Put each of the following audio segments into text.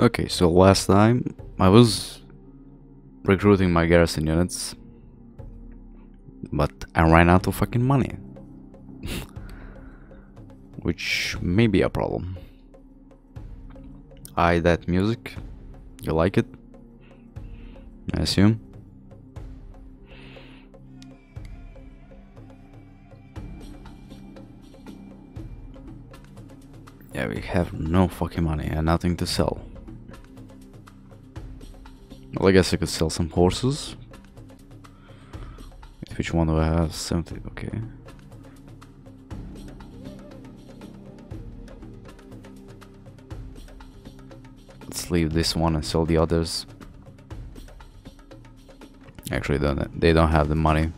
Okay, so last time I was recruiting my garrison units, but I ran out of fucking money, which may be a problem. I that music, you like it? I assume. Yeah, we have no fucking money and nothing to sell. Well, I guess I could sell some horses. Which one do I have? 70, okay. Let's leave this one and sell the others. Actually, they don't have the money.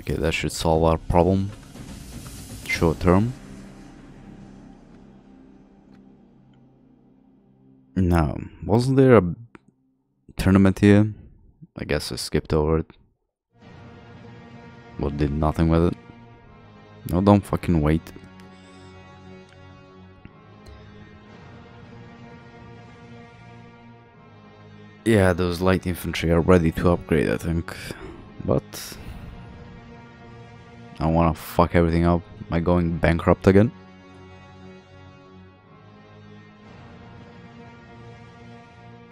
Okay, that should solve our problem short term. Now, wasn't there a tournament here? I guess I skipped over it. But did nothing with it. No, don't fucking wait. Yeah, those light infantry are ready to upgrade, I think. But I wanna fuck everything up. Am I going bankrupt again?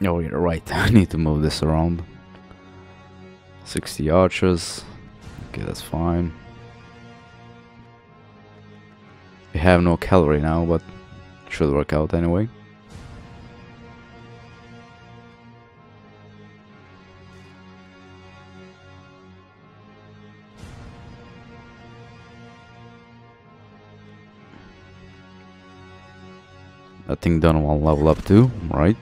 Oh, you're right. I need to move this around. 60 archers. Okay, that's fine. We have no cavalry now, but should work out anyway. I think Don will level up too, right?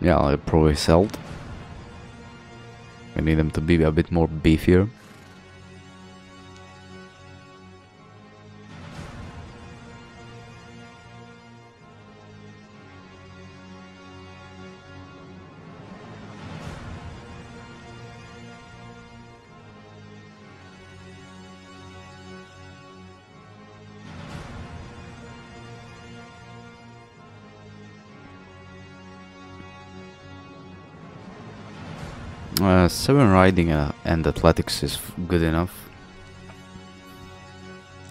Yeah, I'll probably sell. We need them to be a bit more beefier. Seven riding and athletics is good enough.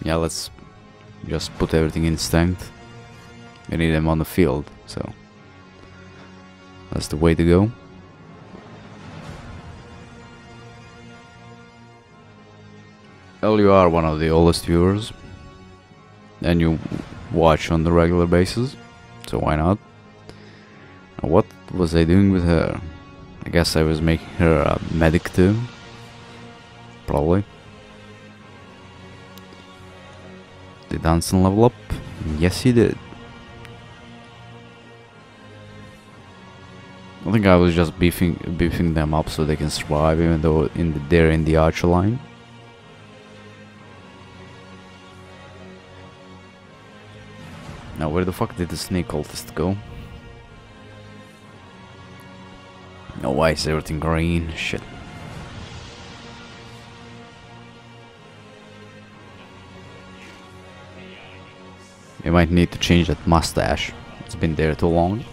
Yeah, let's just put everything in strength. We need them on the field, so that's the way to go. Well, you are one of the oldest viewers, and you watch on the regular basis, so why not? Now, what was I doing with her? I guess I was making her a medic too, probably. Did Anson level up? Yes, he did. I think I was just beefing them up so they can survive, even though they're in the archer line. Now, where the fuck did the snake cultist go? No, why is everything green? Shit. We might need to change that mustache. It's been there too long.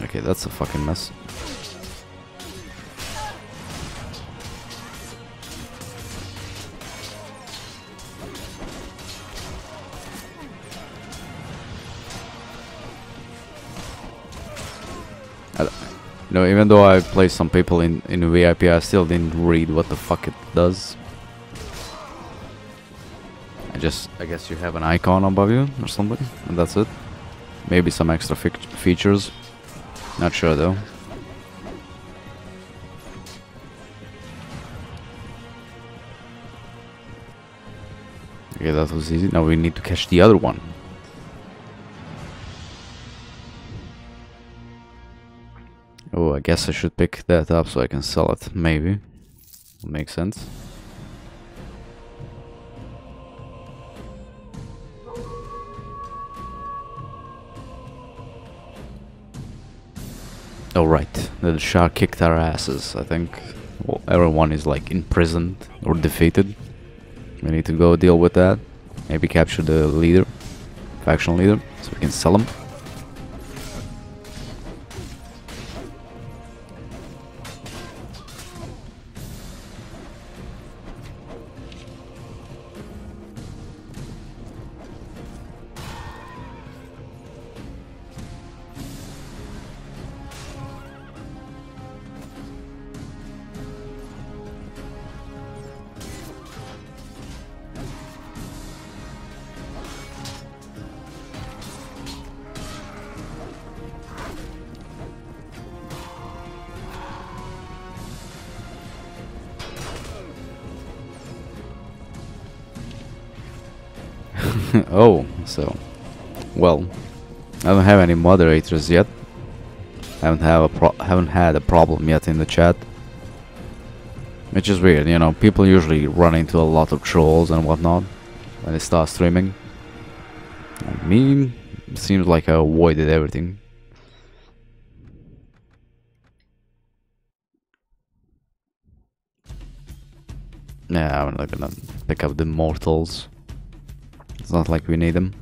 Okay, that's a fucking mess. No, even though I placed some people in VIP, I still didn't read what the fuck it does. I guess you have an icon above you or something, and that's it. Maybe some extra features. Not sure though. Okay, that was easy. Now we need to catch the other one. Oh, I guess I should pick that up so I can sell it, maybe. Makes sense. Oh right, the Shah kicked our asses. I think everyone is like imprisoned or defeated. We need to go deal with that. Maybe capture the leader, faction leader, so we can sell him. Oh, so, well, I don't have any moderators yet. Haven't had a problem yet in the chat, which is weird. You know, people usually run into a lot of trolls and whatnot when they start streaming. I mean, it seems like I avoided everything. Nah, I'm not gonna pick up the mortals. It's not like we need them.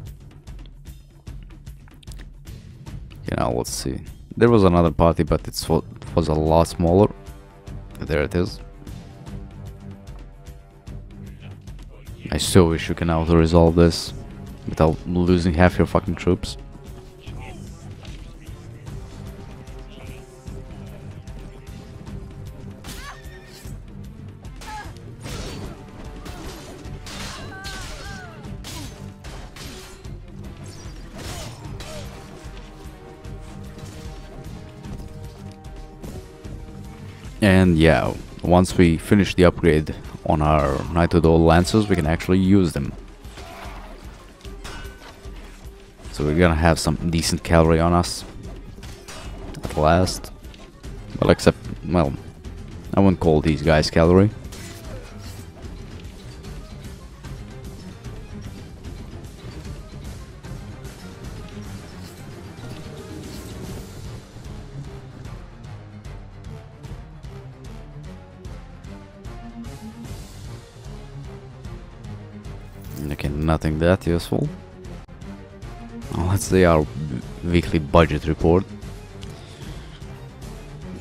You know, let's see. There was another party, but it was a lot smaller. There it is. I so wish you can auto-resolve this without losing half your fucking troops. And yeah, once we finish the upgrade on our knighthood lances, we can actually use them. So we're gonna have some decent cavalry on us at last. Well, except, well, I wouldn't call these guys cavalry. Nothing that useful. Let's see our weekly budget report.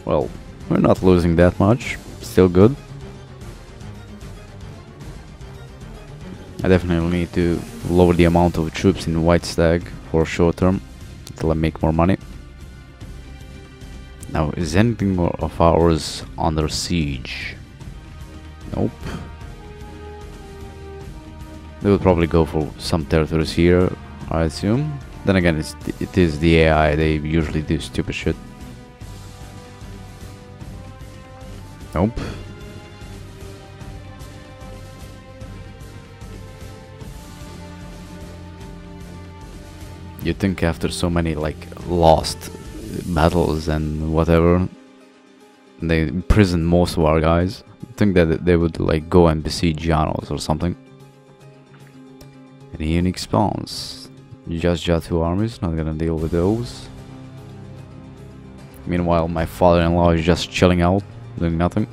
Well, we're not losing that much. Still good. I definitely need to lower the amount of troops in White Stag for short term until I make more money. Now, is anything of ours under siege? Nope. They would probably go for some territories here, I assume. Then again, it is the AI, they usually do stupid shit. Nope. You'd think after so many, like, lost battles and whatever, they imprison most of our guys, you'd think that they would, like, go and besiege Janos or something. Any unique spawns? Just two armies, not gonna deal with those. Meanwhile, my father-in-law is just chilling out, doing nothing.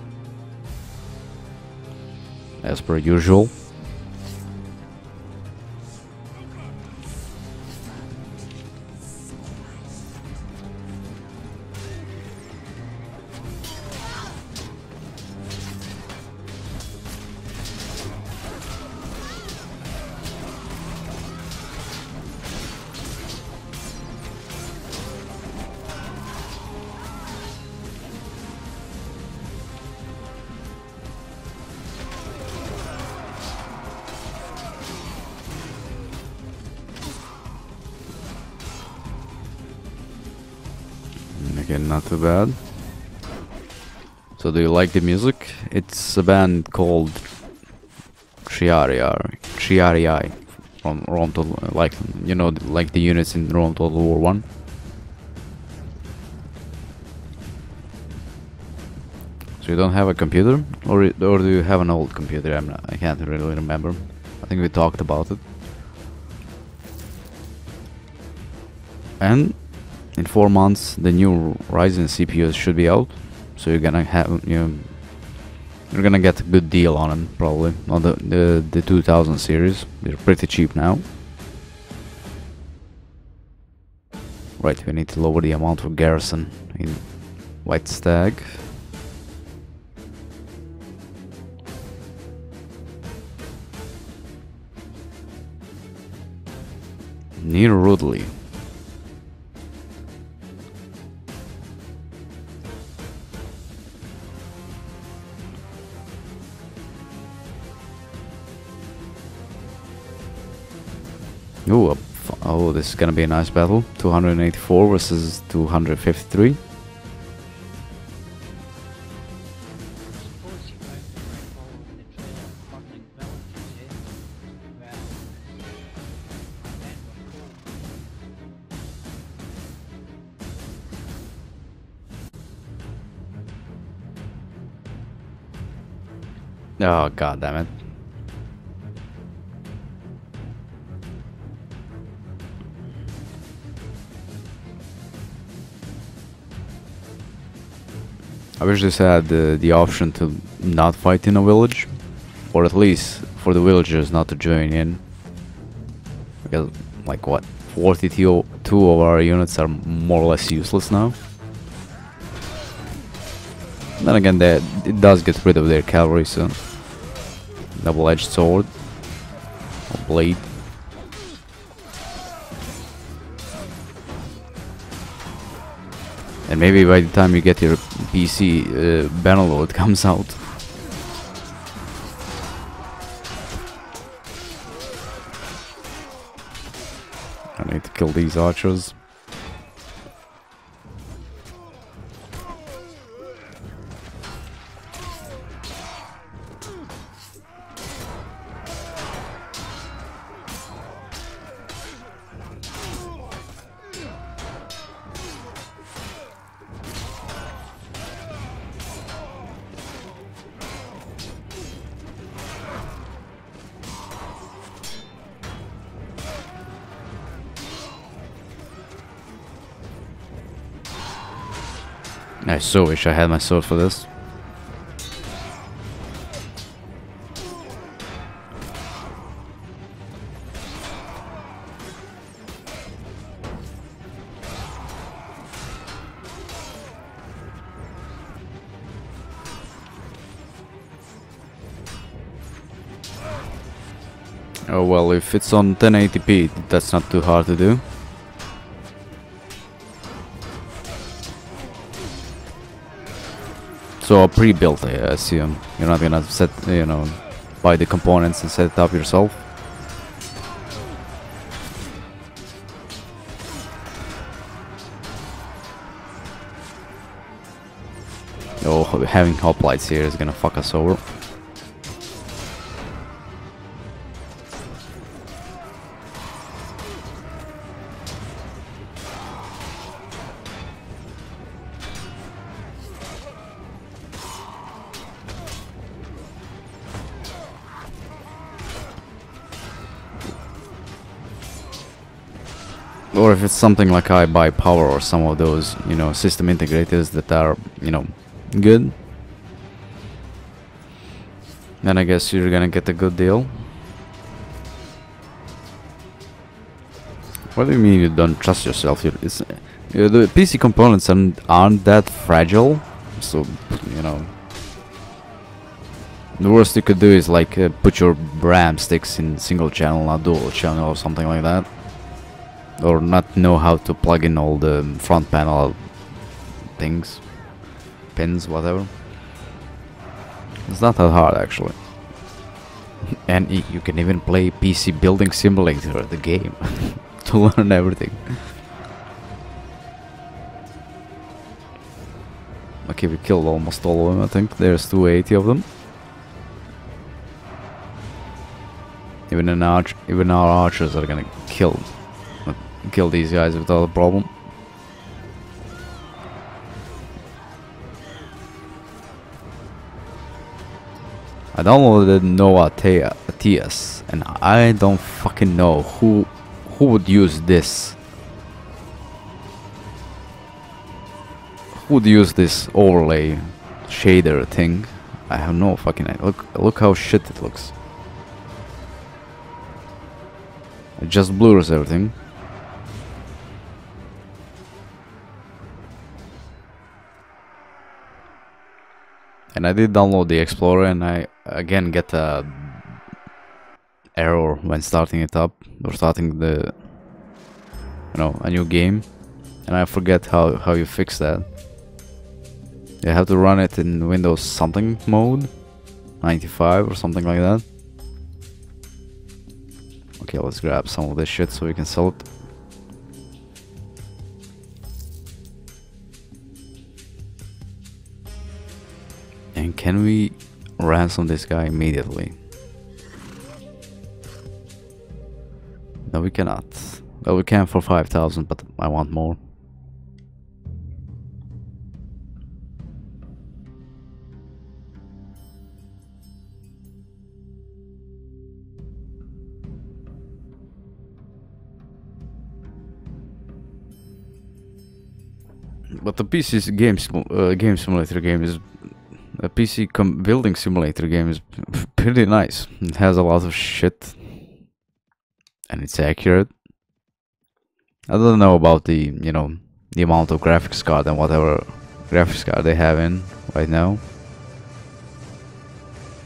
As per usual. Not too bad. So, do you like the music? It's a band called Triarii from Rome Total, like, you know, like the units in Rome Total War 1. So you don't have a computer, or do you have an old computer? I can't really remember. I think we talked about it. And In 4 months, the new Ryzen CPUs should be out, so you're gonna have you're gonna get a good deal on them probably. On the 2000 series, they're pretty cheap now. Right, we need to lower the amount for garrison in White Stag. Near Rudley. Ooh, oh, this is gonna be a nice battle. 284 versus 253. Oh, god damn it. I wish this had the option to not fight in a village, or at least for the villagers not to join in. Because, like, what, 42 of our units are more or less useless now. Then again, it does get rid of their cavalry, so double-edged sword or blade. And maybe by the time you get your PC, Bannerlord comes out. I need to kill these archers. I so wish I had my sword for this. Oh well, if it's on 1080p, that's not too hard to do. So pre-built, I assume. You're not gonna set, buy the components and set it up yourself. Oh, having hoplites here is gonna fuck us over. Or if it's something like I buy power or some of those, system integrators that are, good, then I guess you're gonna get a good deal. What do you mean you don't trust yourself? The PC components aren't that fragile, so the worst you could do is like put your RAM sticks in single channel, not dual channel, or something like that. Or not know how to plug in all the front panel things, pins, whatever. It's not that hard actually. And you can even play PC Building Simulator, the game, to learn everything. Okay, we killed almost all of them, I think. There's 280 of them. Even our archers are gonna kill these guys without a problem. I downloaded Noah Athea, and I don't fucking know who would use this. would use this overlay shader thing. I have no fucking idea. Look how shit it looks. It just blurs everything. And I did download the Explorer, and I again get a error when starting it up or starting the, you know, a new game, and I forget how you fix that. You have to run it in Windows something mode, 95 or something like that. Okay, let's grab some of this shit so we can sell it. And can we ransom this guy immediately? No, we cannot. Well, we can for 5,000, but I want more. But the PC game simulator game is... A PC building simulator game is pretty nice. It has a lot of shit, and it's accurate. I don't know about the, you know, the amount of graphics card and whatever graphics card they have in right now,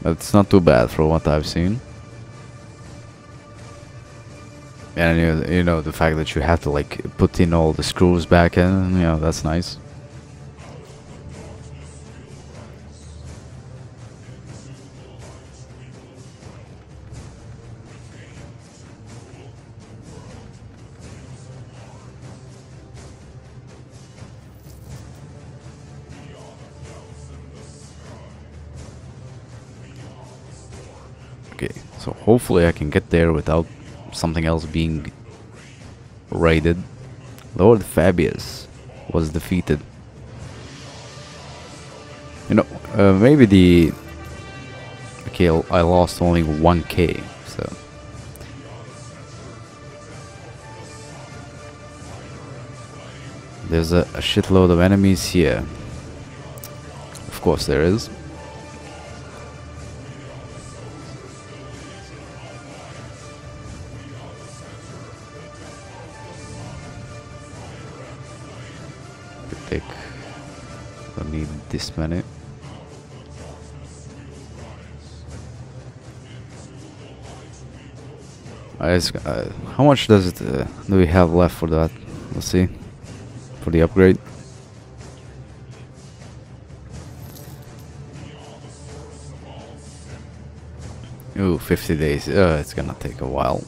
but it's not too bad for what I've seen. And you know, the fact that you have to like put in all the screws back in, you know, that's nice. So hopefully I can get there without something else being raided. Lord Fabius was defeated. You know, maybe the... Okay, I lost only 1K, so... There's a shitload of enemies here. Of course there is. Don't need this many. I ask, how much does it do we have left for that? Let's see, for the upgrade. Ooh, 50 days. It's gonna take a while.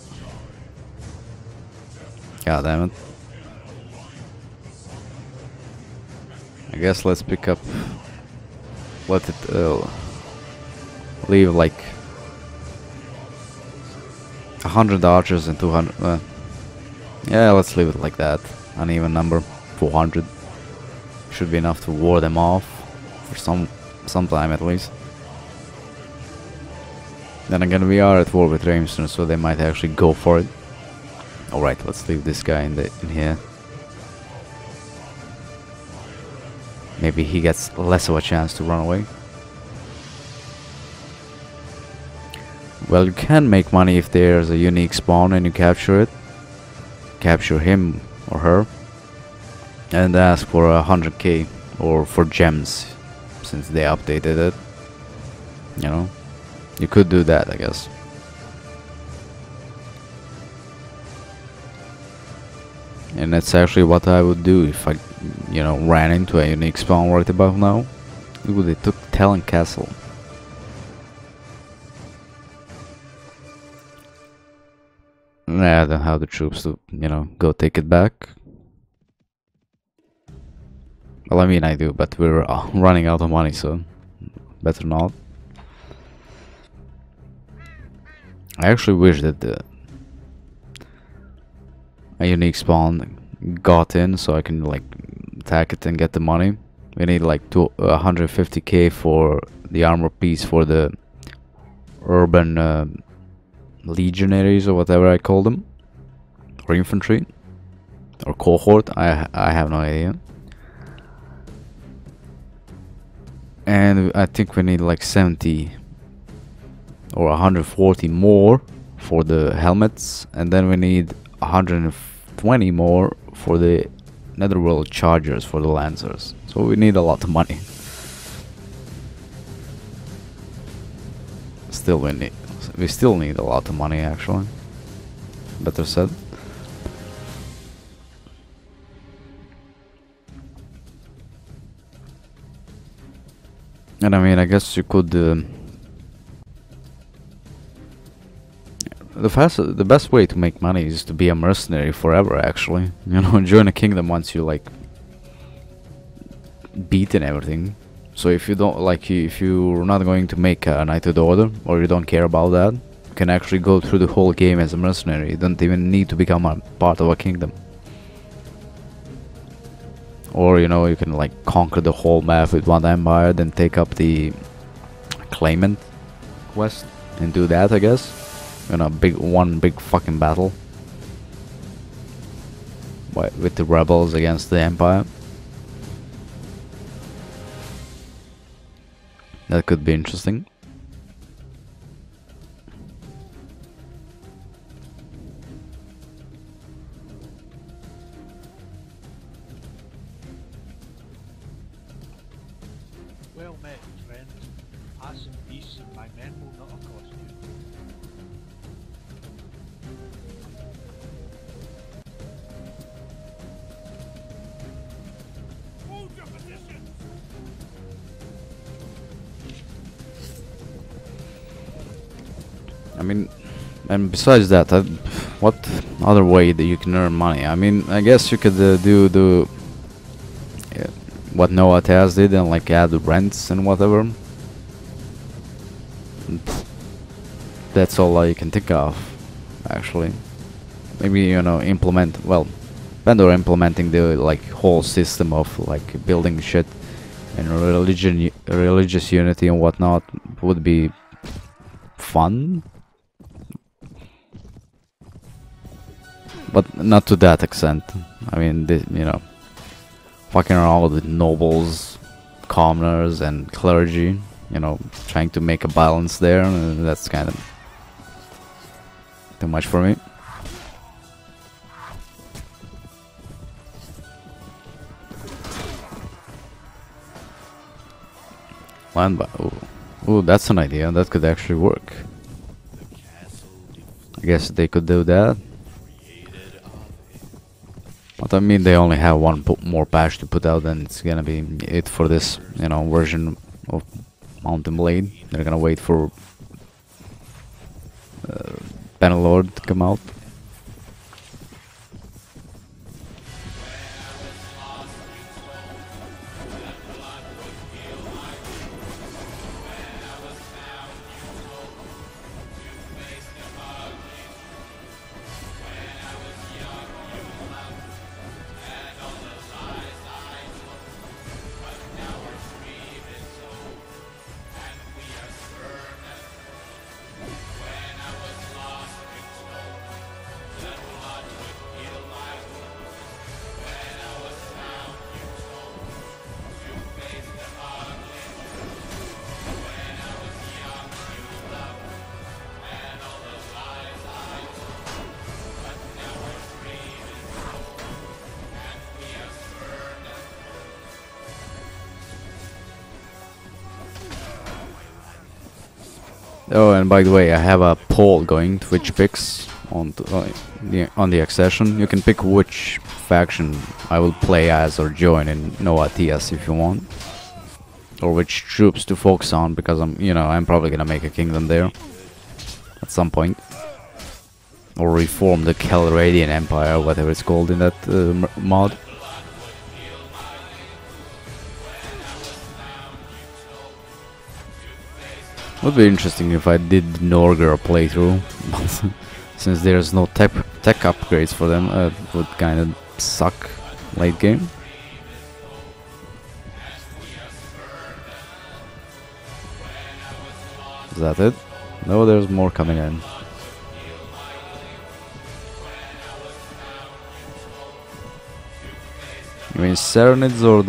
God damn it. I guess let's pick up, let it leave like 100 archers and 200, yeah, let's leave it like that, an even number, 400, should be enough to ward them off for some time at least. Then again, we are at war with Ramson, so they might actually go for it. Alright, let's leave this guy in here. Maybe he gets less of a chance to run away. Well, you can make money if there's a unique spawn and you capture it. Capture him or her. And ask for 100K or for gems, since they updated it. You know, you could do that, I guess. And that's actually what I would do if I, you know, ran into a unique spawn right about now. Ooh, they took Talon Castle. Nah, I don't have the troops to, you know, go take it back. Well, I mean I do, but we're running out of money, so better not. I actually wish that a unique spawn got in so I can like attack it and get the money. We need like 150k for the armor piece for the urban legionaries or whatever I call them, or infantry or cohort, I have no idea. and I think we need like 70 or 140 more for the helmets, and then we need 120 more for the netherworld chargers for the lancers, so we need a lot of money. Still we still need a lot of money, actually, better said. And I mean, I guess you could the best way to make money is to be a mercenary forever, actually, you know. Join a kingdom once you like beaten everything. So if you don't like, if you're not going to make a Knighted Order, or you don't care about that, you can actually go through the whole game as a mercenary. You don't even need to become a part of a kingdom. Or, you know, you can like conquer the whole map with one empire, then take up the claimant quest and do that, I guess. In a big fucking battle with the rebels against the empire. That could be interesting. Well met, friend. Pass in peace, and my men will not accost you. I mean, and besides that, what other way that you can earn money? I mean, I guess you could do what Noah Athea did and like add rents and whatever. That's all I can think of, actually. Maybe, you know, implement, well, Pandora implementing the like whole system of like building shit and religious unity and whatnot would be fun, but not to that extent. I mean, you know, fucking around with nobles, commoners, and clergy, you know, trying to make a balance there, that's kind of too much for me. Land by, ooh, that's an idea. That could actually work. I guess they could do that. But I mean, they only have one more patch to put out, and it's gonna be it for this, you know, version of Mountain Blade. They're gonna wait for Bannerlord to come out. Oh, and by the way, I have a poll going, which picks on the accession. You can pick which faction I will play as or join in Noah Athea's if you want, or which troops to focus on, because I'm, you know, I'm probably gonna make a kingdom there at some point, or reform the Calradian Empire, whatever it's called in that mod. Would be interesting if I did Nordgaard playthrough, since there's no tech upgrades for them, it would kind of suck late game. Is that it? No, there's more coming in. I mean, Serenids or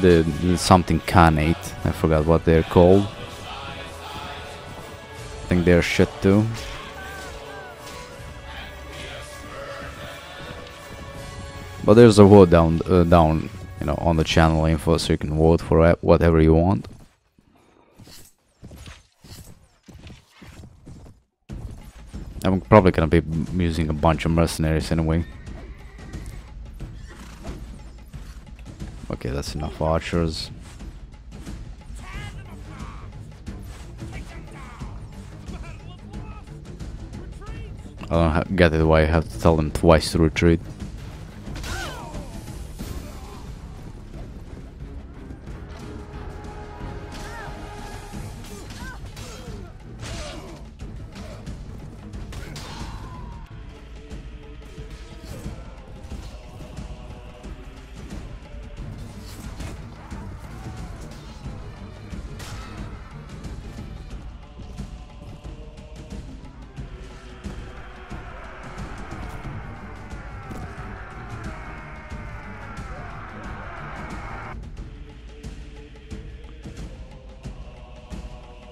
the something khanate. I forgot what they're called. I think they're shit too. But there's a vote down, you know, on the channel info, so you can vote for whatever you want. I'm probably gonna be using a bunch of mercenaries anyway. Okay, that's enough archers. I don't get it why I have to tell them twice to retreat.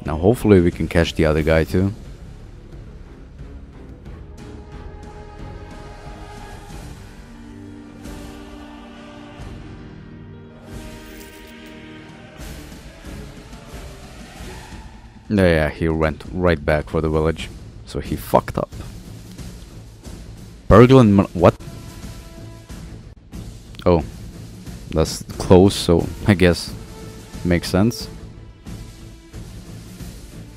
Now hopefully we can catch the other guy too. Yeah, he went right back for the village, so he fucked up. Berglund, what? Oh, that's close, so I guess makes sense.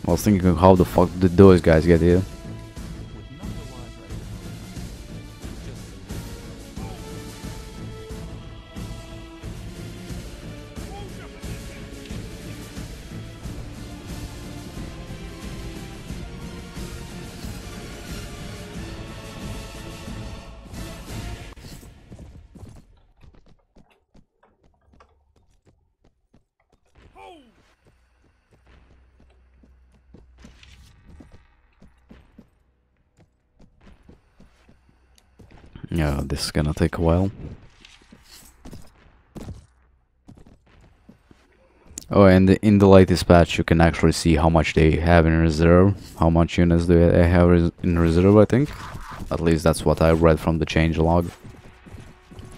I was thinking, how the fuck did those guys get here? Yeah, this is gonna take a while. Oh, and in the latest patch you can actually see how much they have in reserve, how much units they have in reserve, I think. At least that's what I read from the change log.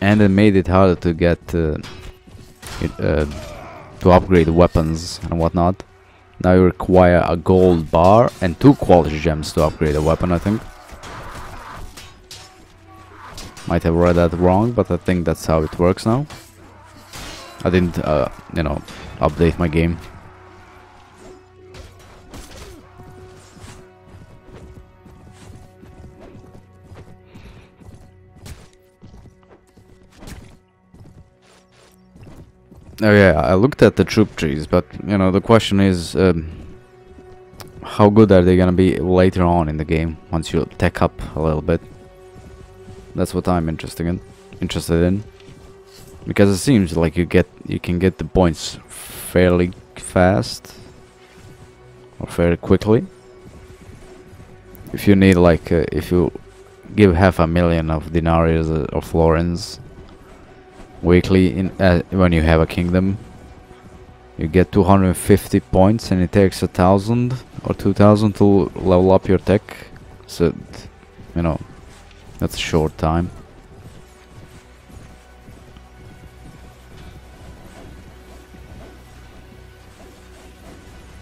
And it made it harder to get to upgrade weapons and whatnot. Now you require a gold bar and 2 quality gems to upgrade a weapon, I think. Might have read that wrong, but I think that's how it works now. I didn't, you know, update my game. Oh yeah, I looked at the troop trees, but, you know, the question is, how good are they gonna be later on in the game, once you tech up a little bit? That's what I'm interested in, because it seems like you can get the points fairly fast or fairly quickly. If you need like if you give 500,000 of denarii or florins weekly in when you have a kingdom, you get 250 points, and it takes 1,000 or 2,000 to level up your tech. So you know. That's a short time.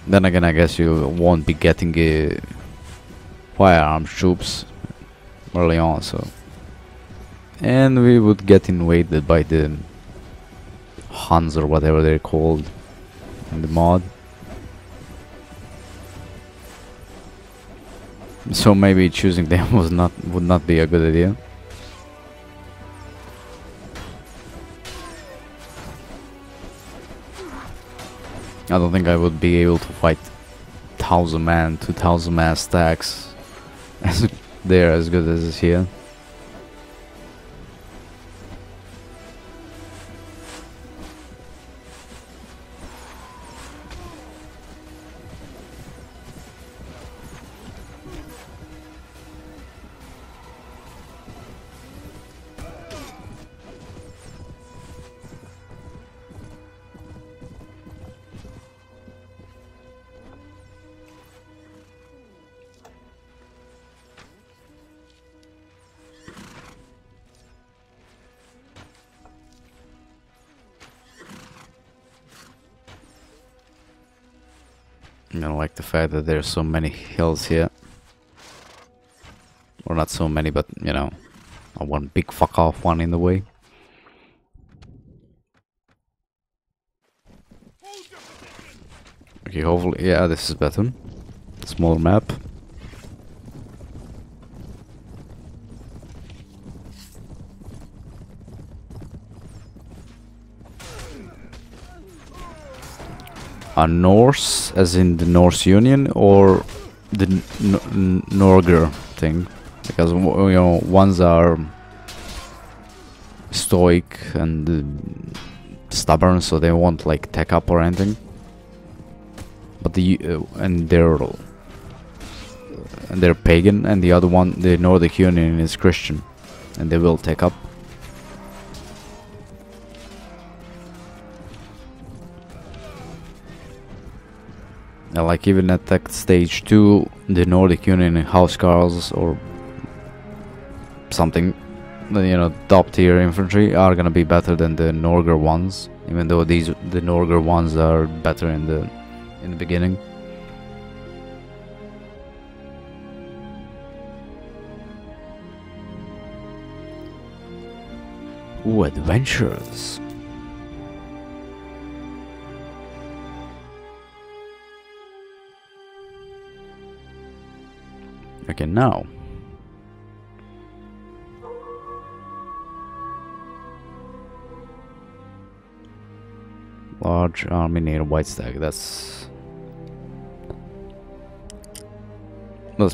Then again, I guess you won't be getting firearm troops early on, so. And we would get invaded by the Huns or whatever they're called in the mod. So maybe choosing them would not be a good idea. I don't think I would be able to fight 1,000 man, 2,000 man stacks as they're as good as is here. I like the fact that there's so many hills here. Or not so many, but you know, one big fuck off one in the way. Okay, hopefully, yeah, this is better. Smaller map. A Norse, as in the Norse Union, or the Nordgaard thing, because you know, ones are stoic and stubborn, so they won't like tech up or anything. But the and they're pagan, and the other one, the Nordic Union, is Christian, and they will take up. And like even at that stage 2, the Nordic Union housecarls or something, you know, top tier infantry are gonna be better than the Nordgaard ones, even though these the Nordgaard ones are better in the beginning. Ooh, adventures. Okay, now. Large army near White Stack, that's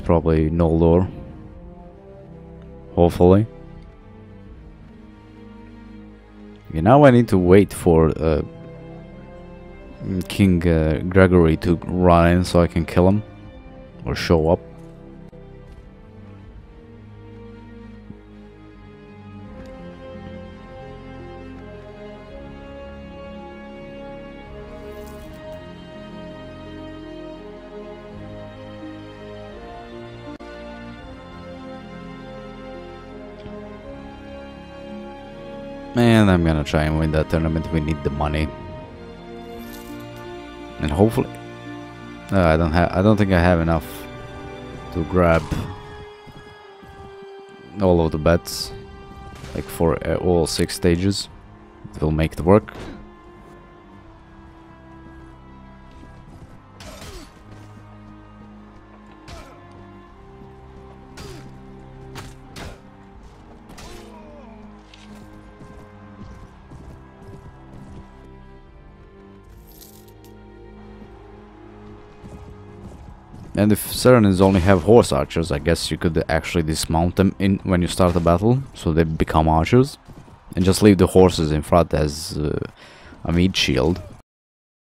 probably Noldor. Hopefully. Okay, now I need to wait for King Gregory to run in so I can kill him. Or show up. And I'm gonna try and win that tournament. We need the money, and hopefully, I don't think I have enough to grab all of the bets, like for all 6 stages. It will make the work. And if Serenids only have horse archers, I guess you could actually dismount them in when you start a battle, so they become archers, and just leave the horses in front as a meat shield.